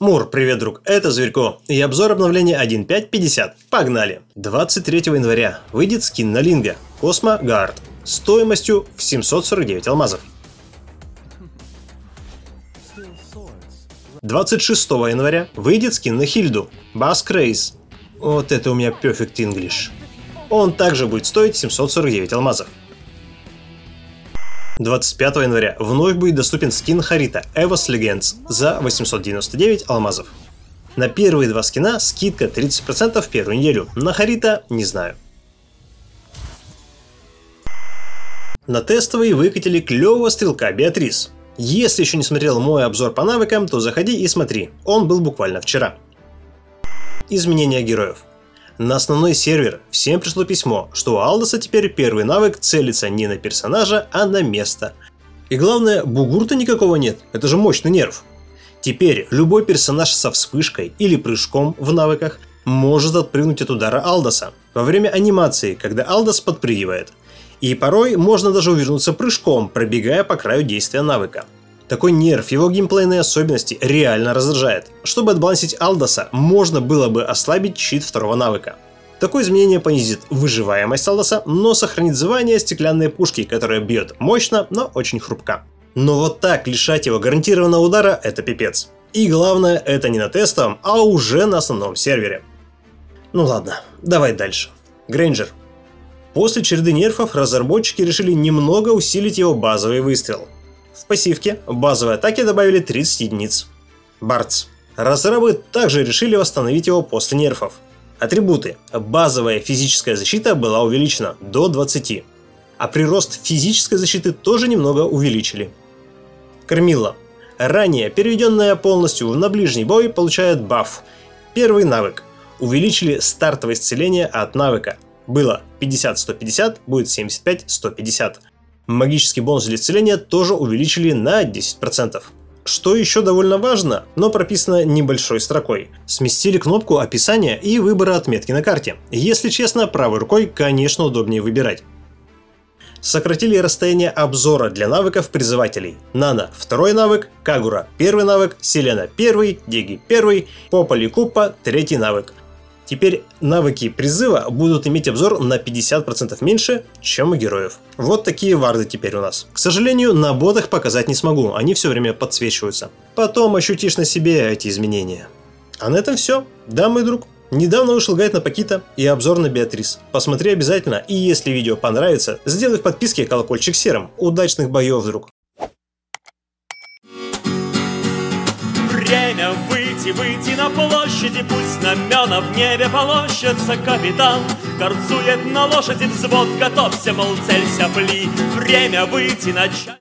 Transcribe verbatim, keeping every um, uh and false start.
Мур, привет, друг, это Зверько, и обзор обновления один точка пять точка пятьдесят. Погнали! двадцать третьего января выйдет скин на Линго, Космогард, стоимостью в семьсот сорок девять алмазов. двадцать шестого января выйдет скин на Хильду, Бас Крейс. Вот это у меня Perfect English. Он также будет стоить семьсот сорок девять алмазов. двадцать пятого января вновь будет доступен скин Харита Эвос Легендс за восемьсот девяносто девять алмазов. На первые два скина скидка тридцать процентов в первую неделю, на Харита не знаю. На тестовые выкатили клевого стрелка Беатрис. Если еще не смотрел мой обзор по навыкам, то заходи и смотри, он был буквально вчера. Изменения героев. На основной сервер всем пришло письмо, что у Алдоса теперь первый навык целится не на персонажа, а на место. И главное, бугурта никакого нет, это же мощный нерв. Теперь любой персонаж со вспышкой или прыжком в навыках может отпрыгнуть от удара Алдоса во время анимации, когда Алдос подпрыгивает. И порой можно даже увернуться прыжком, пробегая по краю действия навыка. Такой нерв, его геймплейные особенности реально раздражает. Чтобы отбалансить Алдоса, можно было бы ослабить щит второго навыка. Такое изменение понизит выживаемость Алдоса, но сохранит звание стеклянной пушки, которая бьет мощно, но очень хрупко. Но вот так лишать его гарантированного удара – это пипец. И главное, это не на тестовом, а уже на основном сервере. Ну ладно, давай дальше. Грейнджер. После череды нерфов разработчики решили немного усилить его базовый выстрел. В пассивке базовой атаки добавили тридцать единиц. Барт. Разрабы также решили восстановить его после нерфов. Атрибуты. Базовая физическая защита была увеличена до двадцати. А прирост физической защиты тоже немного увеличили. Кармила. Ранее переведенная полностью на ближний бой получает баф. Первый навык. Увеличили стартовое исцеление от навыка. Было пятьдесят сто пятьдесят, будет семьдесят пять сто пятьдесят. Магический бонус для исцеления тоже увеличили на десять процентов. Что еще довольно важно, но прописано небольшой строкой. Сместили кнопку описания и выбора отметки на карте. Если честно, правой рукой, конечно, удобнее выбирать. Сократили расстояние обзора для навыков призывателей. Нана – второй навык, Кагура – первый навык, Селена – первый, Деги – первый, Попаликупа – третий навык. Теперь навыки призыва будут иметь обзор на пятьдесят процентов меньше, чем у героев. Вот такие варды теперь у нас. К сожалению, на ботах показать не смогу, они все время подсвечиваются. Потом ощутишь на себе эти изменения. А на этом все. Да, мой друг. Недавно вышел гайд на Пакита и обзор на Беатрис. Посмотри обязательно, и если видео понравится, сделай в подписке колокольчик серым. Удачных боев, друг. Время выйти, выйти на площади, пусть знамена в небе полощется, капитан горцует на лошади, взвод готовься, мол, целься, пли. Время выйти, начать.